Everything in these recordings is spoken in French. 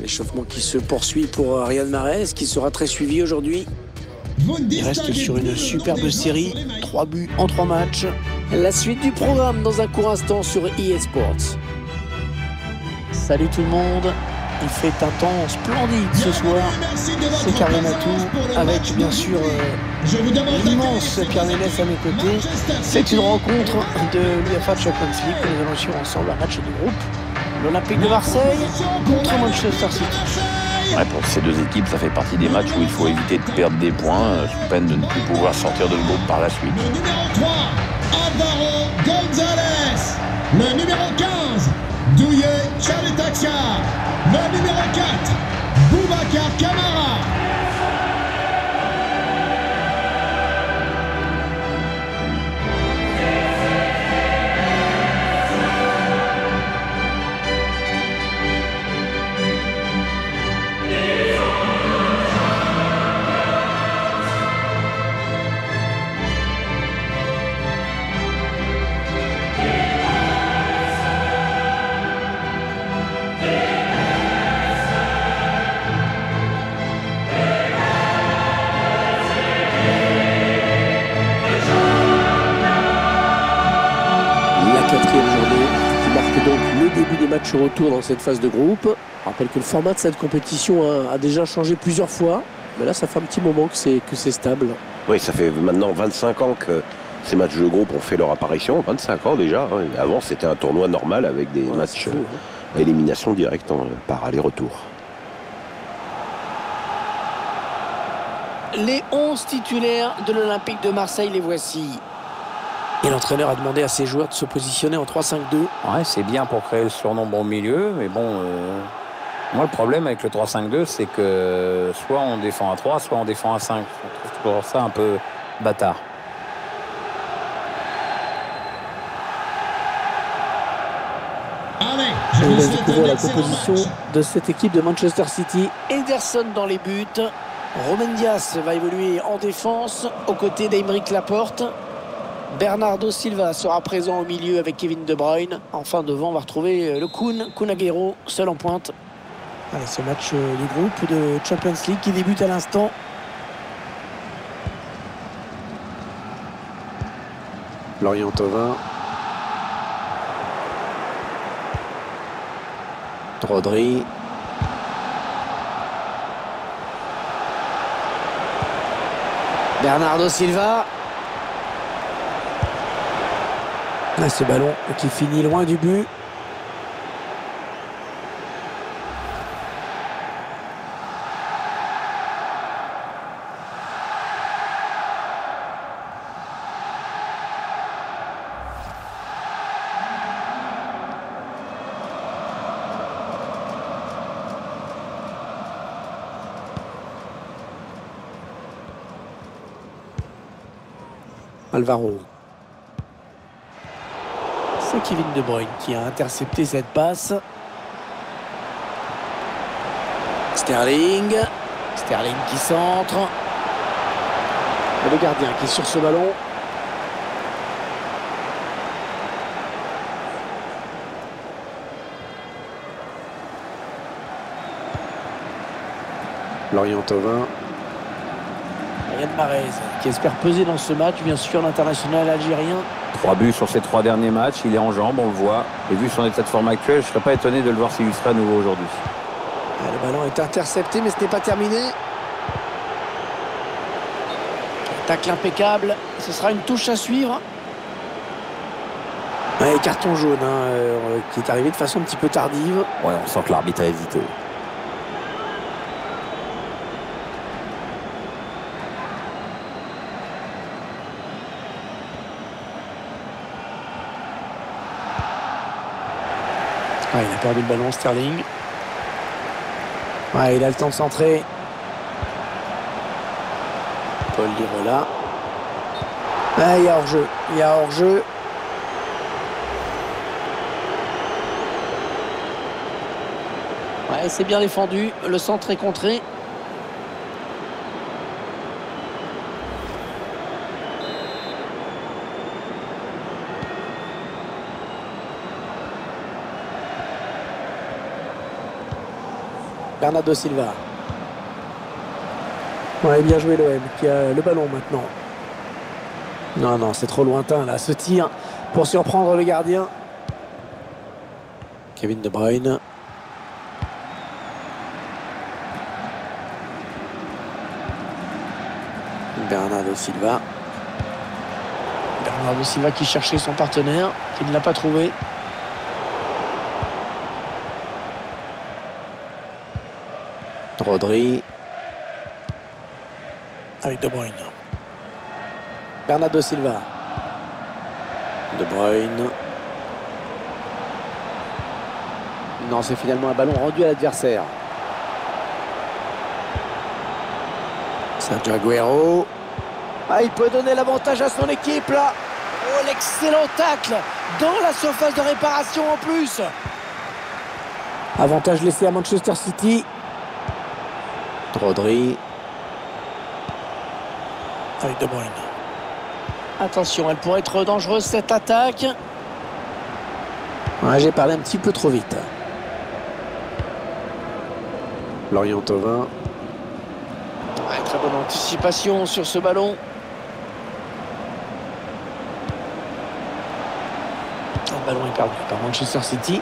L'échauffement qui se poursuit pour Ariel Marès, qui sera très suivi aujourd'hui. Il reste sur une superbe série, 3 buts en 3 matchs. La suite du programme dans un court instant sur EA Sports. Salut tout le monde, il fait un temps splendide ce soir. C'est Karim Atou avec bien sûr l'immense Pierre Nélez à mes côtés. C'est une rencontre de l'UEFA Champions League que nous allons suivre ensemble, un match de groupe. L'Olympique de Marseille contre Manchester City. Ouais, pour ces deux équipes, ça fait partie des matchs où il faut éviter de perdre des points sous peine de ne plus pouvoir sortir de ce groupe par la suite. Le numéro 3, Alvaro González. Le numéro 15, Duje Ćaleta-Car. Le numéro 4, Boubacar Kamara. Match retour dans cette phase de groupe. Je rappelle que le format de cette compétition a déjà changé plusieurs fois, mais là ça fait un petit moment que c'est stable. Oui, ça fait maintenant 25 ans que ces matchs de groupe ont fait leur apparition, 25 ans déjà. Avant c'était un tournoi normal avec des matchs à élimination directe par aller-retour. Les 11 titulaires de l'Olympique de Marseille, les voici. Et l'entraîneur a demandé à ses joueurs de se positionner en 3-5-2. Ouais, c'est bien pour créer le surnombre au milieu, mais bon, moi le problème avec le 3-5-2, c'est que soit on défend à 3, soit on défend à 5. Je trouve toujours ça un peu bâtard. On vient de découvrir la composition de cette équipe de Manchester City. Ederson dans les buts. Rúben Dias va évoluer en défense aux côtés d'Aymeric Laporte. Bernardo Silva sera présent au milieu avec Kevin De Bruyne. Enfin devant, on va retrouver le Kun Agüero, seul en pointe. Allez, ce match du groupe de Champions League qui débute à l'instant. Florian Thauvin. Rodri. Bernardo Silva. Ah, ce ballon qui finit loin du but. Alvaro. C'est Kevin De Bruyne qui a intercepté cette passe. Sterling. Sterling qui centre. Et le gardien qui est sur ce ballon. Florian Thauvin. Yann Marez qui espère peser dans ce match, bien sûr, l'international algérien. 3 buts sur ses 3 derniers matchs, il est en jambes, on le voit. Et vu son état de forme actuel, je ne serais pas étonné de le voir s'illustrer à nouveau aujourd'hui. Le ballon est intercepté, mais ce n'est pas terminé. Tacle impeccable, ce sera une touche à suivre. Ouais, carton jaune qui est arrivé de façon un petit peu tardive. Ouais, on sent que l'arbitre a hésité. Ah, il a perdu le ballon, Sterling. Ah, il a le temps de centrer. Paul Lirola. Ah, il y a hors-jeu. Il y a hors-jeu. Ouais, c'est bien défendu. Le centre est contré. Bernardo Silva. Ouais, bien joué l'OM qui a le ballon maintenant. Non, non, c'est trop lointain là. Ce tir pour surprendre le gardien. Kevin De Bruyne. Bernardo Silva. Bernardo Silva qui cherchait son partenaire, qui ne l'a pas trouvé. Rodri. Avec De Bruyne. Bernardo Silva. De Bruyne. Non, c'est finalement un ballon rendu à l'adversaire. Sergio Agüero. Ah, il peut donner l'avantage à son équipe, là. Oh, l'excellent tacle dans la surface de réparation en plus. Avantage laissé à Manchester City. Rodri. Avec De Bruyne. Attention, elle pourrait être dangereuse cette attaque. Ouais, j'ai parlé un petit peu trop vite. Lorient Thauvin. Ouais, très bonne anticipation sur ce ballon. Le ballon est perdu par Manchester City.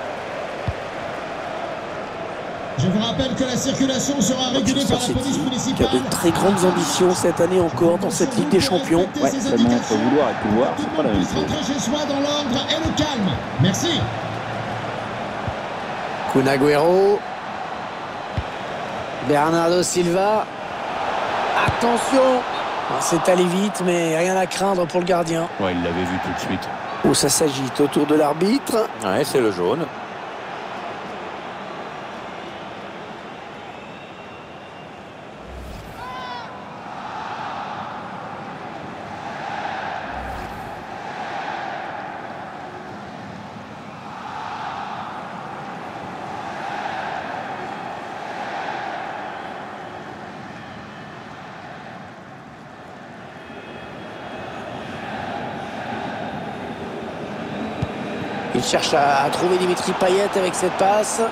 Je vous rappelle que la circulation sera régulée par la police municipale. Il y a de très grandes ambitions cette année encore dans cette Ligue des Champions. Ouais, seulement entre vouloir et pouvoir, c'est pas la même chose. Rentrer chez soi dans l'ordre et le calme. Merci. Kun Agüero. Bernardo Silva. Attention. C'est allé vite, mais rien à craindre pour le gardien. Ouais, il l'avait vu tout de suite. Oh, ça s'agite autour de l'arbitre. Ouais, c'est le jaune. Il cherche à trouver Dimitri Payet avec cette passe.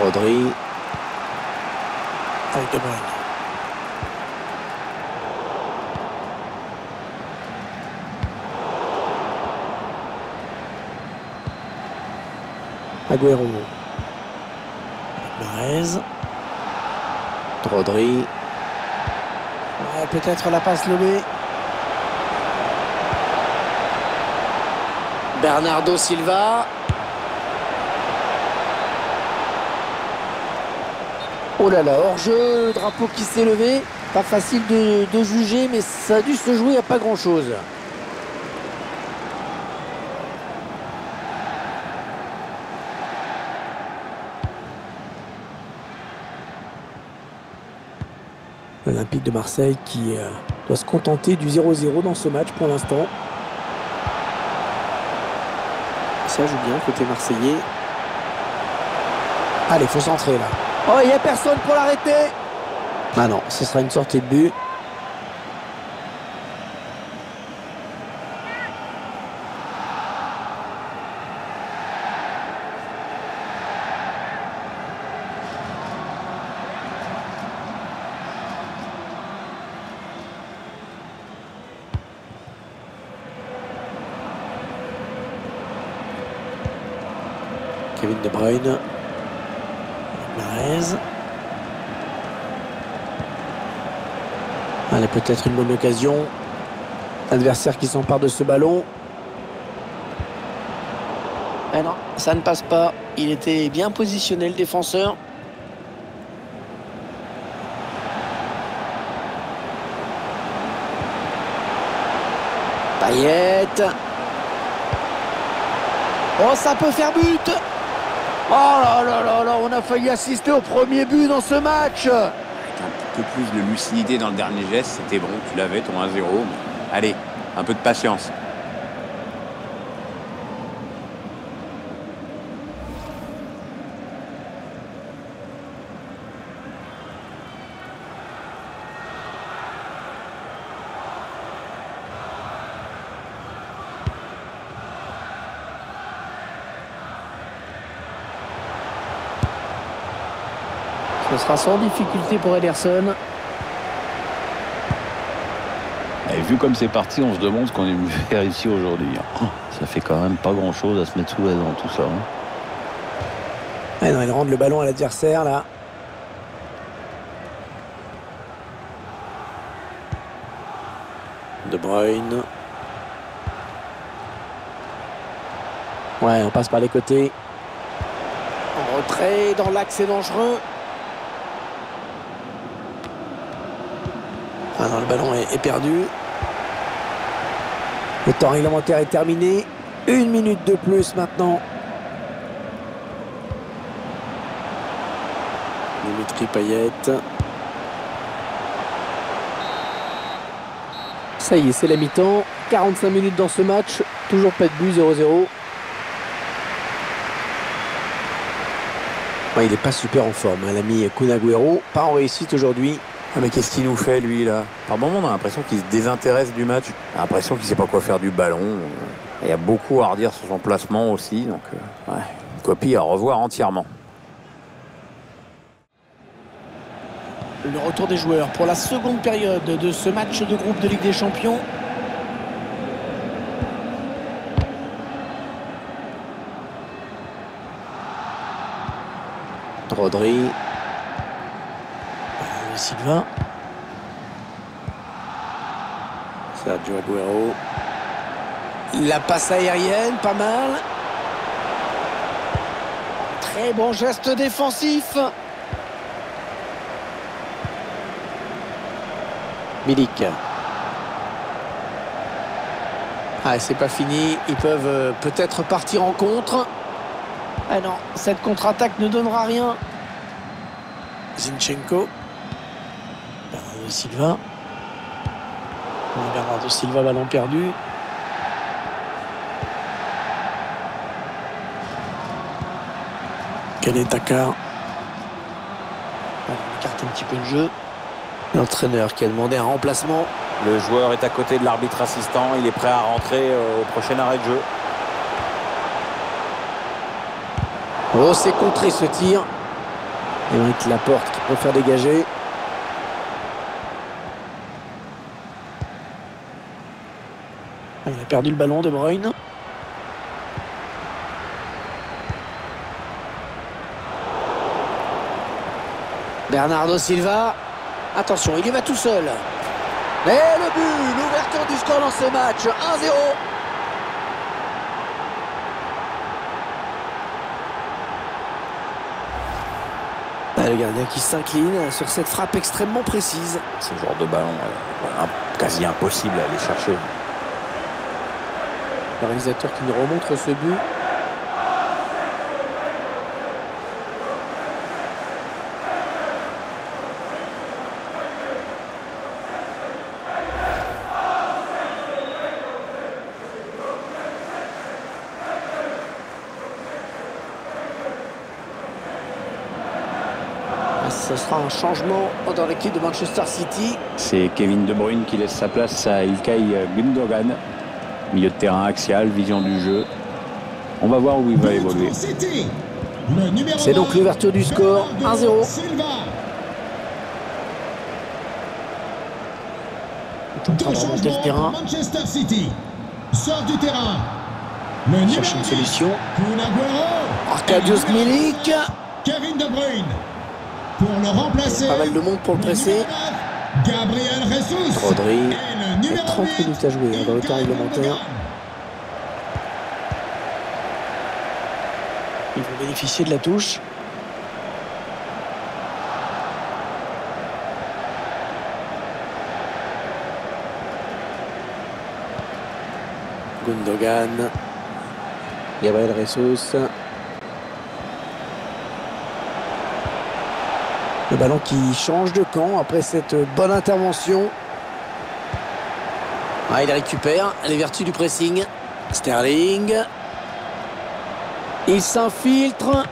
Rodri. Avec De Bruyne. Agüero. Mahrez. Rodri. Peut-être la passe lobée. Bernardo Silva. Oh là là, hors-jeu, le drapeau qui s'est levé. Pas facile de juger, mais ça a dû se jouer à pas grand-chose. Olympique de Marseille qui doit se contenter du 0-0 dans ce match pour l'instant. Ça joue bien côté marseillais. Allez, faut centrer là. Oh, il n'y a personne pour l'arrêter. Ah non, ce sera une sortie de but. Kevin De Bruyne. Mahrez. Allez, peut-être une bonne occasion. L'adversaire qui s'empare de ce ballon. Ah non, ça ne passe pas. Il était bien positionné, le défenseur. Payet. Oh, ça peut faire but. Oh là là là là, on a failli assister au premier but dans ce match. Avec un peu plus de lucidité dans le dernier geste, c'était bon, tu l'avais ton 1-0. Allez, un peu de patience. Ce sera sans difficulté pour Ederson. Et vu comme c'est parti, on se demande ce qu'on est venu faire ici aujourd'hui. Ça fait quand même pas grand-chose à se mettre sous la dent, tout ça. Ah non, ils rendent le ballon à l'adversaire, là. De Bruyne. Ouais, on passe par les côtés. En retrait, dans l'axe, dangereux. Ah non, le ballon est perdu. Le temps réglementaire est terminé. 1 minute de plus maintenant. Dimitri Payet. Ça y est, c'est la mi-temps. 45 minutes dans ce match. Toujours pas de but, 0-0. Ouais, il n'est pas super en forme, hein, l'ami Kun Agüero. Pas en réussite aujourd'hui. Ah mais qu'est-ce qu'il nous fait lui là? Par moment on a l'impression qu'il se désintéresse du match, l'impression qu'il ne sait pas quoi faire du ballon. Il y a beaucoup à redire sur son placement aussi, donc ouais, une copie à revoir entièrement. Le retour des joueurs pour la seconde période de ce match de groupe de Ligue des Champions. Rodri. Silva. Sergio Agüero. La passe aérienne, pas mal. Très bon geste défensif. Milik. Ah, c'est pas fini. Ils peuvent peut-être partir en contre. Ah non, cette contre-attaque ne donnera rien. Zinchenko. Silva. Bernardo Silva, ballon perdu. Ćaleta-Car. On écarte un petit peu le jeu. L'entraîneur qui a demandé un remplacement. Le joueur est à côté de l'arbitre assistant. Il est prêt à rentrer au prochain arrêt de jeu. Oh, c'est contré ce tir. Aymeric Laporte qui préfère dégager. Il a perdu le ballon, De Bruyne. Bernardo Silva. Attention, il y va tout seul. Et le but, l'ouverture du score dans ce match. 1-0. Le gardien qui s'incline sur cette frappe extrêmement précise. Ce genre de ballon quasi impossible à aller chercher. Le réalisateur qui nous remontre ce but. Ce sera un changement dans l'équipe de Manchester City. C'est Kevin De Bruyne qui laisse sa place à Ilkay Gundogan. Milieu de terrain axial, vision du jeu. On va voir où il va évoluer. C'est donc l'ouverture du score, 1-0. On va remonter le terrain. Manchester City sort du terrain. On cherche une solution. Arkadiusz Milik. Kevin De Bruyne pour le remplacer. Pas mal de monde pour le presser. Gabriel Jesus. Rodri. 30 minutes à jouer dans le temps réglementaire. Ils vont bénéficier de la touche. Gundogan. Gabriel Jesus. Le ballon qui change de camp après cette bonne intervention. Ah, il récupère les vertus du pressing. Sterling. Il s'infiltre.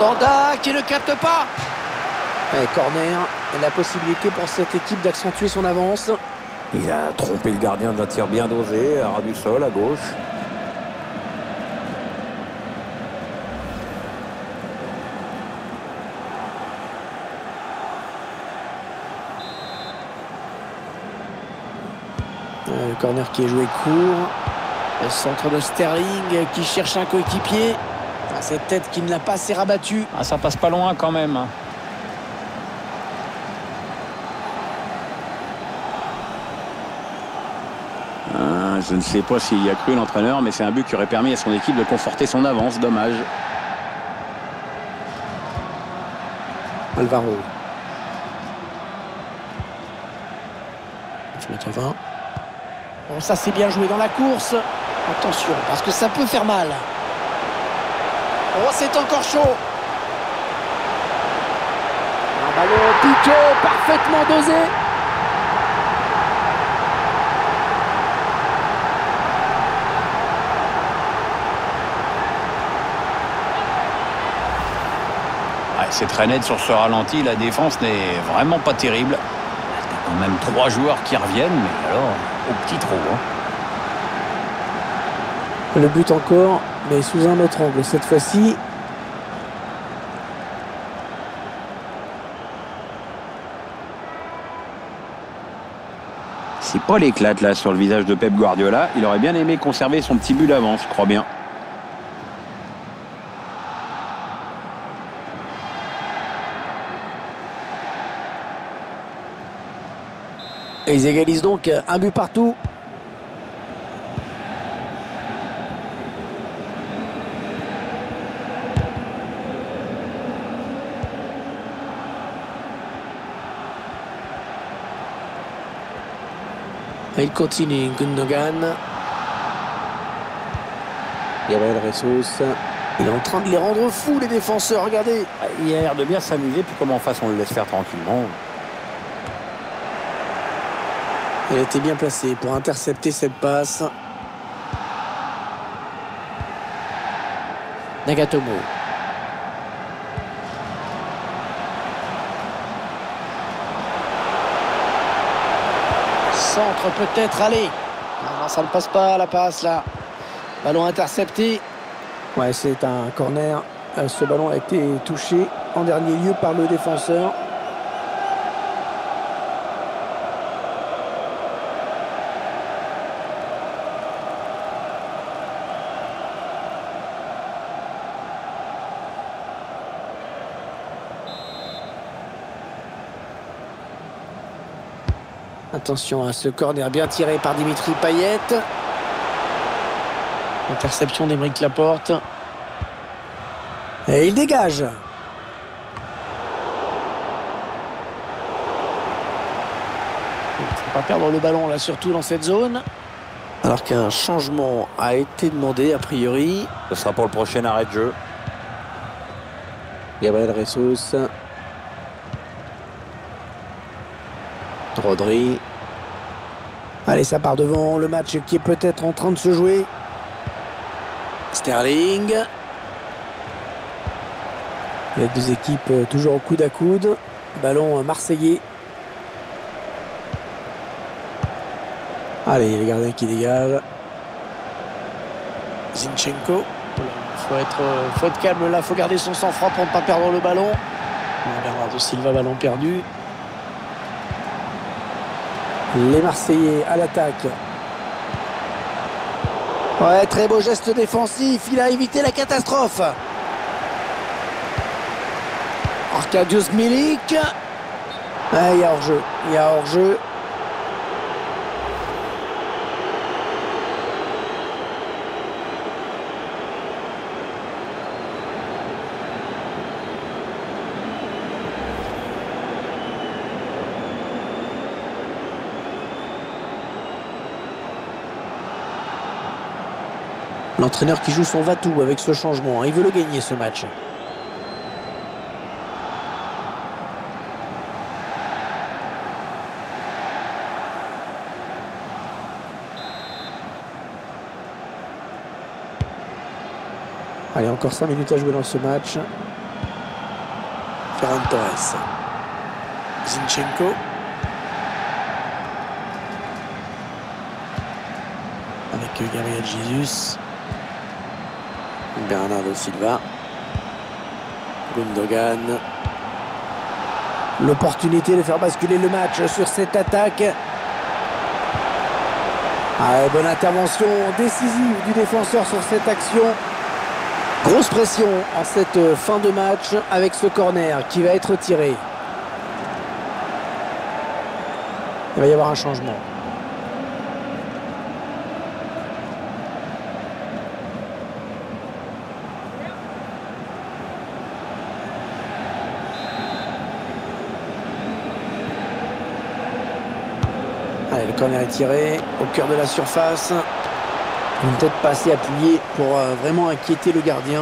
Danda qui ne capte pas. Et corner. La possibilité pour cette équipe d'accentuer son avance. Il a trompé le gardien d'un tir bien dosé, à ras du sol, à gauche. Le corner qui est joué court. Le centre de Sterling qui cherche un coéquipier. Ah, cette tête qui ne l'a pas assez rabattue. Ah, ça passe pas loin quand même. Ah, je ne sais pas s'il y a cru l'entraîneur, mais c'est un but qui aurait permis à son équipe de conforter son avance. Dommage. Alvaro. Bon, ça c'est bien joué dans la course. Attention, parce que ça peut faire mal. Oh, c'est encore chaud. Un ballon piqué, parfaitement dosé. Ouais, c'est très net sur ce ralenti. La défense n'est vraiment pas terrible. Quand même trois joueurs qui reviennent, mais alors au petit trou. Hein. Le but encore, mais sous un autre angle cette fois-ci. C'est pas l'éclate là sur le visage de Pep Guardiola. Il aurait bien aimé conserver son petit but d'avance, je crois bien. Et ils égalisent donc un but partout. Et il continue, Gundogan. Gabriel Jesus. Il est en train de les rendre fous, les défenseurs, regardez. Il a l'air de bien s'amuser, puis comme en face, on le laisse faire tranquillement. Il a été bien placé pour intercepter cette passe. Nagatomo. Centre peut-être, allez. Ah, ça ne passe pas la passe là. Ballon intercepté. Ouais, c'est un corner. Ce ballon a été touché en dernier lieu par le défenseur. Attention à ce corner bien tiré par Dimitri Payet. Interception d'Aymeric Laporte. Et il dégage. Il ne faut pas perdre le ballon là, surtout dans cette zone. Alors qu'un changement a été demandé a priori. Ce sera pour le prochain arrêt de jeu. Gabriel Jesus. Rodri. Allez, ça part devant. Le match qui est peut-être en train de se jouer. Sterling. Les deux équipes toujours au coude à coude. Ballon marseillais. Allez, les gardiens qui dégagent. Zinchenko. Faut être calme là. Faut garder son sang-froid pour ne pas perdre le ballon. Bernardo Silva, ballon perdu. Les Marseillais à l'attaque. Ouais, très beau geste défensif. Il a évité la catastrophe. Arkadiusz Milik. Ouais, il y a hors-jeu. Il y a hors-jeu. L'entraîneur qui joue son va-tout avec ce changement. Il veut le gagner ce match. Allez, encore 5 minutes à jouer dans ce match. Ferran Torres. Zinchenko. Avec Gabriel Jesus. Bernardo Silva. Gundogan. L'opportunité de faire basculer le match sur cette attaque. Bonne intervention décisive du défenseur sur cette action. Grosse pression en cette fin de match avec ce corner qui va être tiré. Il va y avoir un changement. Allez, le corner est tiré au cœur de la surface. Une tête passée appuyée pour vraiment inquiéter le gardien.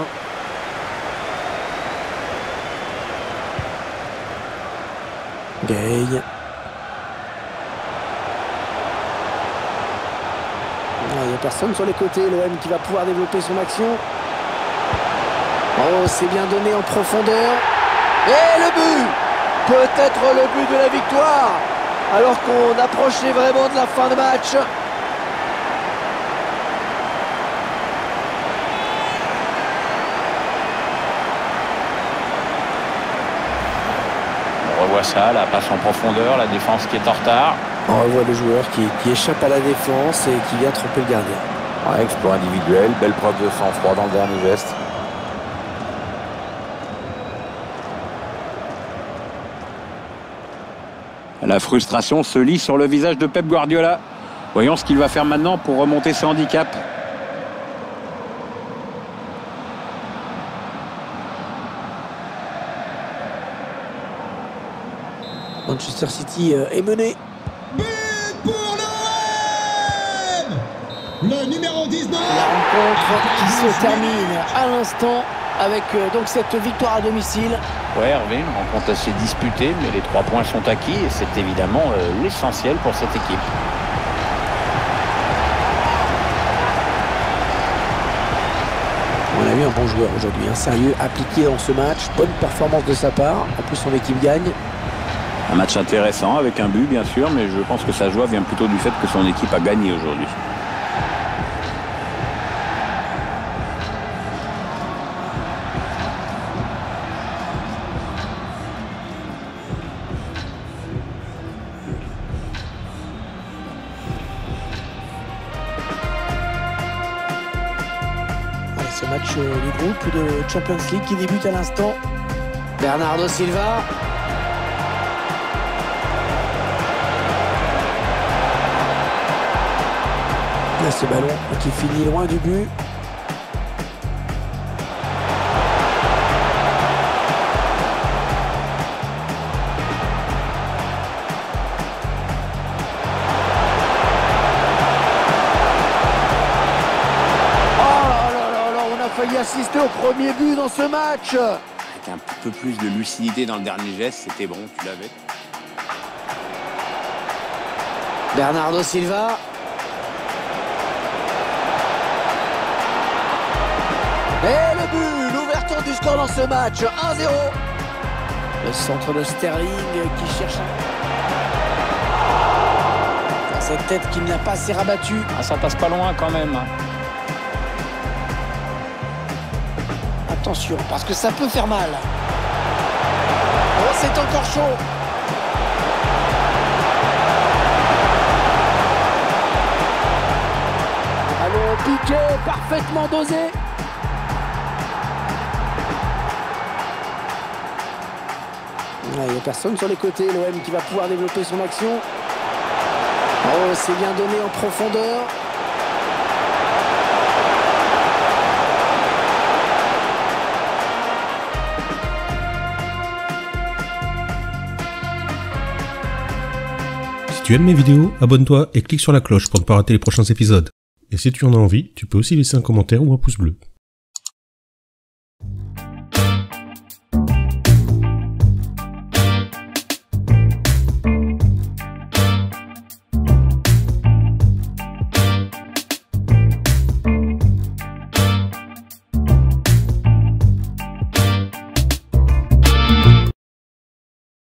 Gueye. Il n'y a personne sur les côtés. L'OM qui va pouvoir développer son action. Oh, c'est bien donné en profondeur. Et le but! Peut-être le but de la victoire! Alors qu'on approchait vraiment de la fin de match. On revoit ça, la passe en profondeur, la défense qui est en retard. On revoit le joueur qui échappe à la défense et qui vient tromper le gardien. Ouais, exploit individuel, belle preuve de sang-froid dans le dernier geste. La frustration se lit sur le visage de Pep Guardiola. Voyons ce qu'il va faire maintenant pour remonter ce handicap. Manchester City est mené. But pour l'OM! Le numéro 19! La rencontre qui se termine à l'instant avec donc cette victoire à domicile. Ouais, Hervé, une rencontre assez disputée, mais les 3 points sont acquis et c'est évidemment l'essentiel pour cette équipe. On a vu un bon joueur aujourd'hui, un sérieux appliqué dans ce match, bonne performance de sa part, en plus son équipe gagne. Un match intéressant avec un but bien sûr, mais je pense que sa joie vient plutôt du fait que son équipe a gagné aujourd'hui. Ce match du groupe de Champions League qui débute à l'instant. Bernardo Silva. Là, ce ballon qui finit loin du but. Assister au premier but dans ce match. Avec un peu plus de lucidité dans le dernier geste, c'était bon, tu l'avais. Bernardo Silva. Et le but, l'ouverture du score dans ce match, 1-0. Le centre de Sterling qui cherche... Cette tête qui n'a pas assez rabattue. Ah, ça passe pas loin quand même. Attention, parce que ça peut faire mal. Oh, c'est encore chaud. Allons, piqué, parfaitement dosé. Il n'y a personne sur les côtés. L'OM qui va pouvoir développer son action. Oh, c'est bien donné en profondeur. Si tu aimes mes vidéos, abonne-toi et clique sur la cloche pour ne pas rater les prochains épisodes. Et si tu en as envie, tu peux aussi laisser un commentaire ou un pouce bleu.